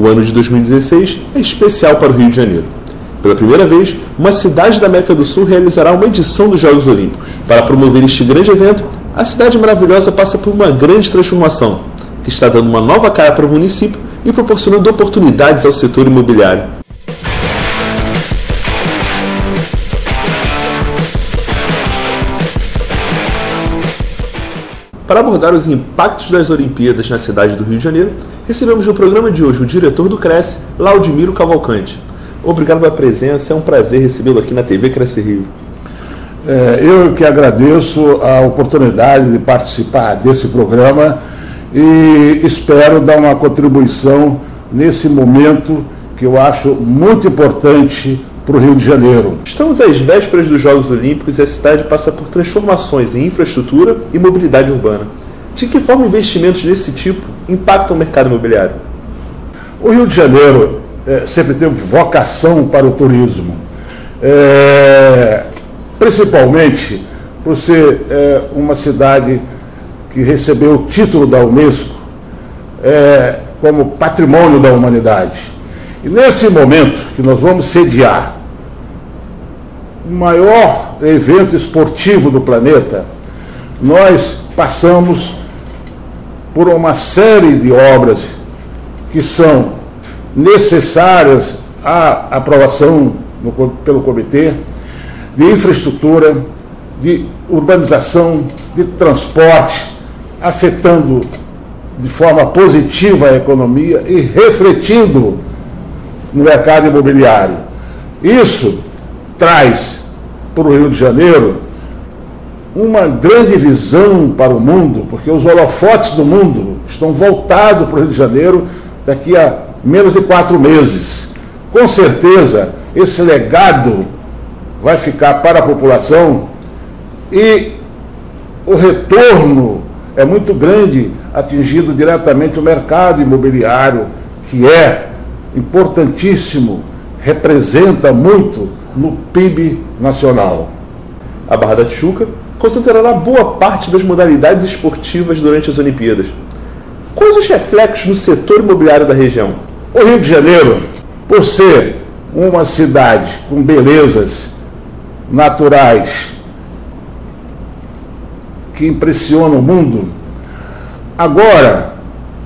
O ano de 2016 é especial para o Rio de Janeiro. Pela primeira vez, uma cidade da América do Sul realizará uma edição dos Jogos Olímpicos. Para promover este grande evento, a cidade maravilhosa passa por uma grande transformação, que está dando uma nova cara para o município e proporcionando oportunidades ao setor imobiliário. Para abordar os impactos das Olimpíadas na cidade do Rio de Janeiro, recebemos no programa de hoje o diretor do CRECI, Laudimiro Cavalcante. Obrigado pela presença, é um prazer recebê-lo aqui na TV CRECI Rio. Eu que agradeço a oportunidade de participar desse programa e espero dar uma contribuição nesse momento que eu acho muito importante para o Rio de Janeiro. Estamos às vésperas dos Jogos Olímpicos e a cidade passa por transformações em infraestrutura e mobilidade urbana. De que forma investimentos desse tipo impactam o mercado imobiliário? O Rio de Janeiro sempre teve vocação para o turismo, principalmente por ser uma cidade que recebeu o título da Unesco como Patrimônio da Humanidade. E nesse momento que nós vamos sediar o maior evento esportivo do planeta, nós passamos por uma série de obras que são necessárias à aprovação pelo comitê, de infraestrutura, de urbanização, de transporte, afetando de forma positiva a economia e refletindo no mercado imobiliário. Isso traz para o Rio de Janeiro uma grande visão para o mundo, porque os holofotes do mundo estão voltados para o Rio de Janeiro daqui a menos de 4 meses. Com certeza, esse legado vai ficar para a população e o retorno é muito grande, atingindo diretamente o mercado imobiliário, que é importantíssimo, representa muito no PIB nacional. A Barra da Tijuca concentrará boa parte das modalidades esportivas durante as Olimpíadas. Quais os reflexos no setor imobiliário da região? O Rio de Janeiro, por ser uma cidade com belezas naturais que impressionam o mundo, agora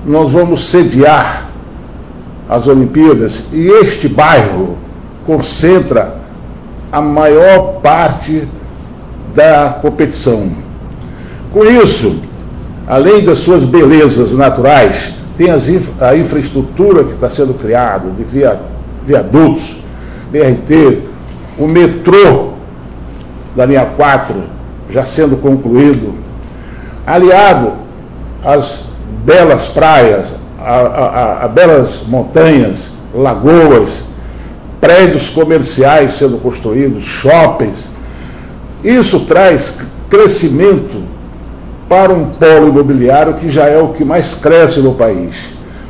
nós vamos sediar as Olimpíadas e este bairro concentra a maior parte da competição. Com isso, além das suas belezas naturais, tem a infraestrutura que está sendo criada, de viadutos, BRT, o metrô da linha 4 já sendo concluído, aliado às belas praias, a belas montanhas, lagoas, prédios comerciais sendo construídos, shoppings. Isso traz crescimento para um polo imobiliário que já é o que mais cresce no país.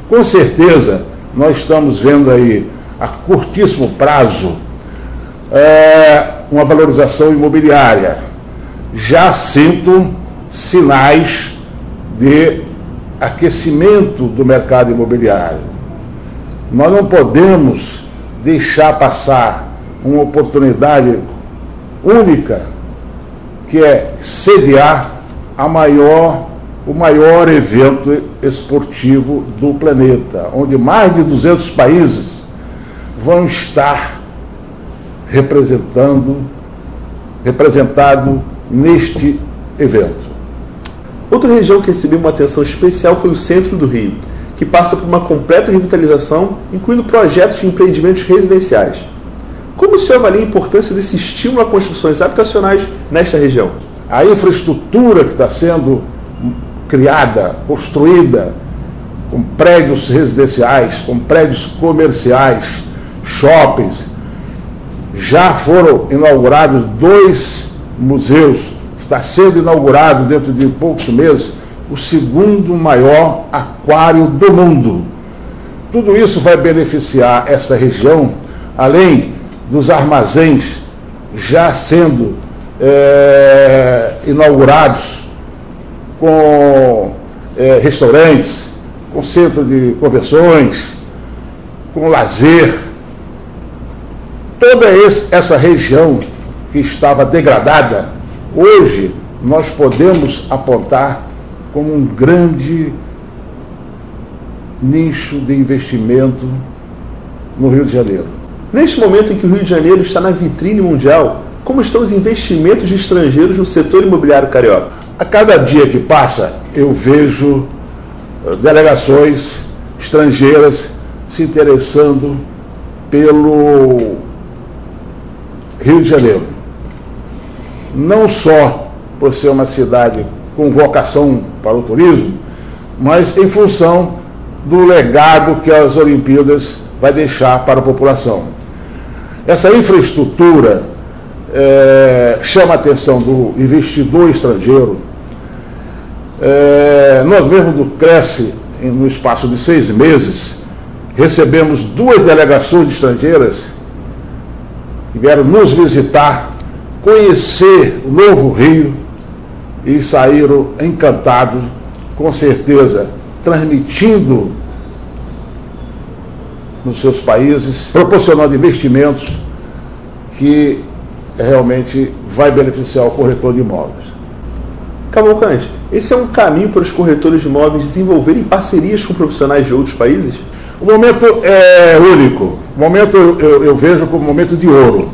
Com certeza, nós estamos vendo aí, a curtíssimo prazo, uma valorização imobiliária. Já sinto sinais de aquecimento do mercado imobiliário. Nós não podemos deixar passar uma oportunidade única, que é sediar o maior evento esportivo do planeta, onde mais de 200 países vão estar representado neste evento. Outra região que recebeu uma atenção especial foi o centro do Rio, que passa por uma completa revitalização, incluindo projetos de empreendimentos residenciais. Como o senhor avalia a importância desse estímulo a construções habitacionais nesta região? A infraestrutura que está sendo criada, construída, com prédios residenciais, com prédios comerciais, shoppings. Já foram inaugurados 2 museus. Está sendo inaugurado, dentro de poucos meses, o 2º maior aquário do mundo. Tudo isso vai beneficiar esta região, além dos armazéns já sendo inaugurados, com restaurantes, com centro de convenções, com lazer. Toda essa região que estava degradada, hoje nós podemos apontar como um grande nicho de investimento no Rio de Janeiro. Neste momento em que o Rio de Janeiro está na vitrine mundial, como estão os investimentos de estrangeiros no setor imobiliário carioca? A cada dia que passa, eu vejo delegações estrangeiras se interessando pelo Rio de Janeiro. Não só por ser uma cidade com vocação para o turismo, mas em função do legado que as Olimpíadas vai deixar para a população. Essa infraestrutura chama a atenção do investidor estrangeiro. Nós mesmo do CRECI, no espaço de 6 meses, recebemos 2 delegações estrangeiras que vieram nos visitar, conhecer o novo Rio e saíram encantados, com certeza, transmitindo nos seus países, proporcionando investimentos que realmente vai beneficiar o corretor de imóveis. Cavalcante, esse é um caminho para os corretores de imóveis desenvolverem parcerias com profissionais de outros países? O momento é único. O momento eu vejo como um momento de ouro.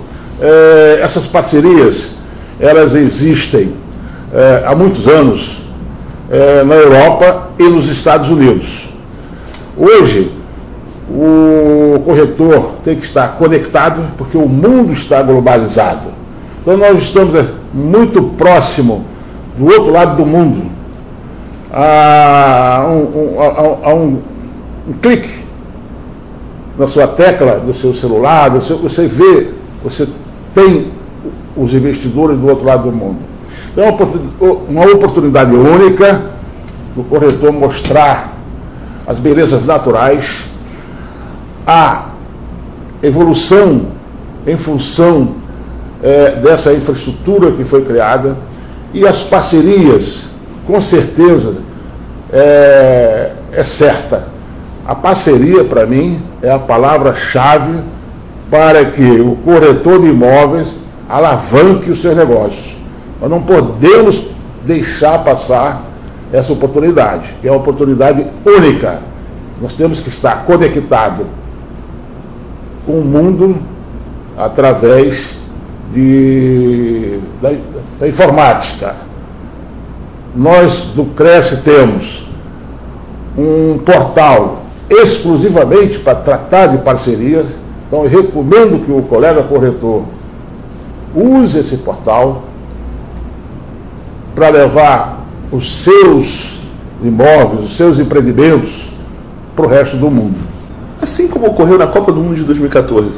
Essas parcerias, elas existem há muitos anos na Europa e nos Estados Unidos. Hoje, o corretor tem que estar conectado, porque o mundo está globalizado. Então, nós estamos muito próximo do outro lado do mundo. Há um clique na sua tecla do seu celular, você vê, você tem os investidores do outro lado do mundo. Então é uma oportunidade única do corretor mostrar as belezas naturais, a evolução em função dessa infraestrutura que foi criada, e as parcerias, com certeza, é certa. A parceria, para mim, é a palavra-chave para que o corretor de imóveis alavanque os seus negócios. Nós não podemos deixar passar essa oportunidade, que é uma oportunidade única. Nós temos que estar conectado com o mundo através da informática. Nós, do CRECI, temos um portal exclusivamente para tratar de parcerias. Então, eu recomendo que o colega corretor use esse portal para levar os seus imóveis, os seus empreendimentos para o resto do mundo. Assim como ocorreu na Copa do Mundo de 2014,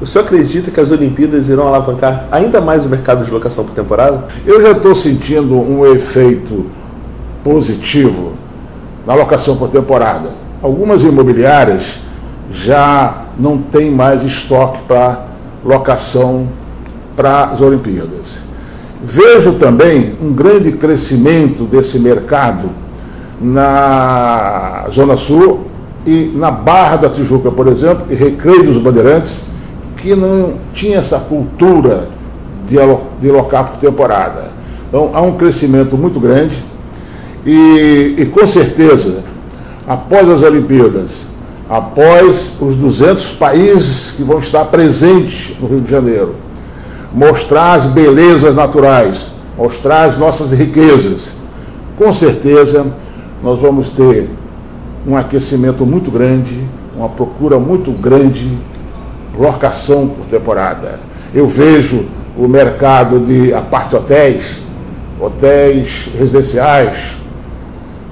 o senhor acredita que as Olimpíadas irão alavancar ainda mais o mercado de locação por temporada? Eu já estou sentindo um efeito positivo na locação por temporada. Algumas imobiliárias já não têm mais estoque para locação para as Olimpíadas. Vejo também um grande crescimento desse mercado na Zona Sul e na Barra da Tijuca, por exemplo, e Recreio dos Bandeirantes, que não tinha essa cultura de alocar por temporada. Então, há um crescimento muito grande e com certeza, após as Olimpíadas, após os 200 países que vão estar presentes no Rio de Janeiro, mostrar as belezas naturais, mostrar as nossas riquezas, com certeza nós vamos ter um aquecimento muito grande, uma procura muito grande, locação por temporada. Eu vejo o mercado de apart-hotéis, hotéis residenciais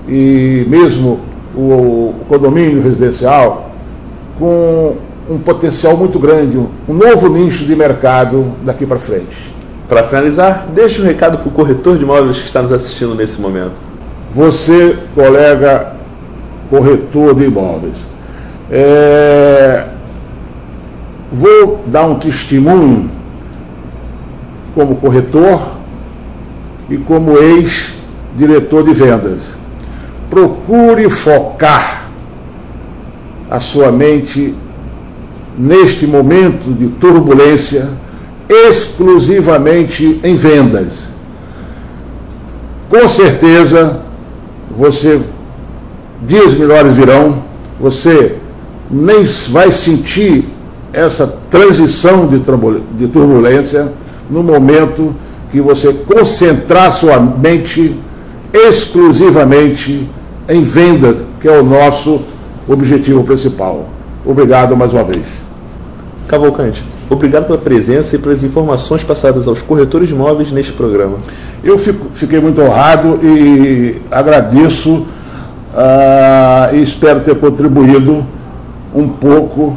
e mesmo o condomínio residencial com um potencial muito grande, um novo nicho de mercado daqui para frente. Para finalizar, deixe um recado para o corretor de imóveis que está nos assistindo nesse momento. Você, colega corretor de imóveis, vou dar um testemunho como corretor e como ex-diretor de vendas. Procure focar a sua mente neste momento de turbulência, exclusivamente em vendas. Com certeza, você, dias melhores virão, você nem vai sentir essa transição de turbulência no momento que você concentrar sua mente exclusivamente em venda, que é o nosso objetivo principal. Obrigado mais uma vez. Cavalcante, obrigado pela presença e pelas informações passadas aos corretores de imóveis neste programa. Eu fiquei muito honrado e agradeço e espero ter contribuído um pouco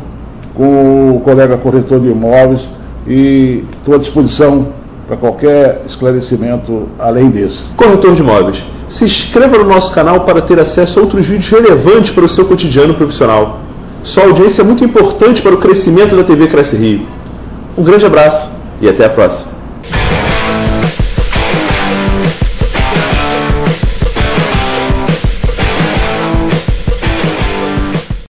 com o colega corretor de imóveis e estou à disposição para qualquer esclarecimento além desse. Corretor de imóveis, se inscreva no nosso canal para ter acesso a outros vídeos relevantes para o seu cotidiano profissional. Sua audiência é muito importante para o crescimento da TV CRECI Rio. Um grande abraço e até a próxima.